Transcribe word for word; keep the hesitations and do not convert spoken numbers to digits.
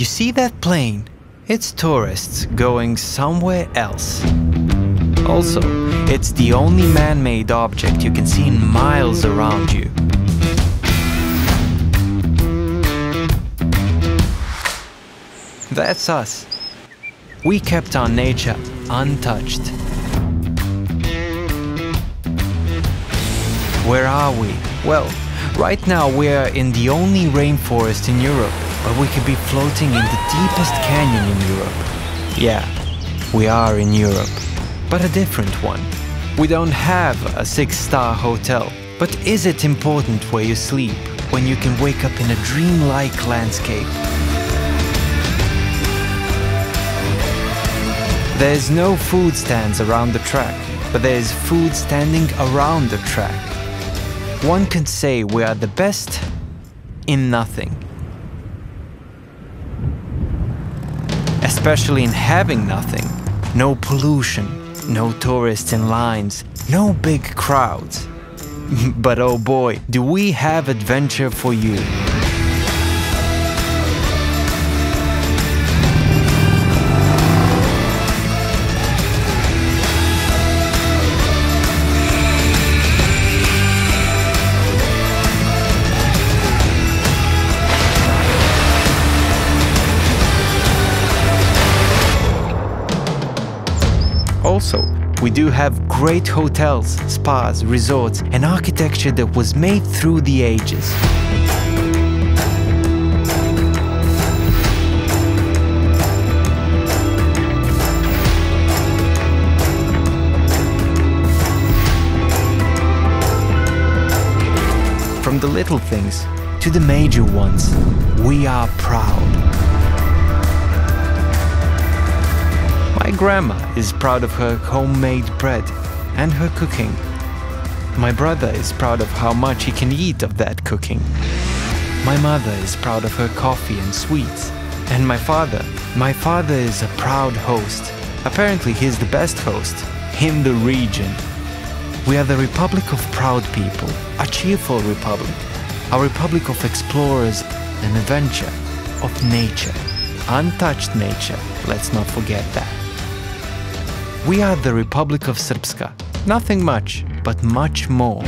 You see that plane? It's tourists going somewhere else. Also, it's the only man-made object you can see in miles around you. That's us. We kept our nature untouched. Where are we? Well, right now we're in the only rainforest in Europe, but we could be floating in the deepest canyon in Europe. Yeah, we are in Europe, but a different one. We don't have a six-star hotel, but is it important where you sleep when you can wake up in a dreamlike landscape? There's no food stands around the track, but there's food standing around the track. One can say we are the best in nothing. Especially in having nothing. No pollution, no tourists in lines, no big crowds. But oh boy, do we have adventure for you. Also, we do have great hotels, spas, resorts, and architecture that was made through the ages. From the little things to the major ones, we are proud. My grandma is proud of her homemade bread and her cooking. My brother is proud of how much he can eat of that cooking. My mother is proud of her coffee and sweets. And my father, my father is a proud host. Apparently he's the best host in the region. We are the Republic of Proud People, a cheerful republic, a republic of explorers and adventure, of nature, untouched nature, let's not forget that. We are the Republic of Srpska. Nothing much, but much more.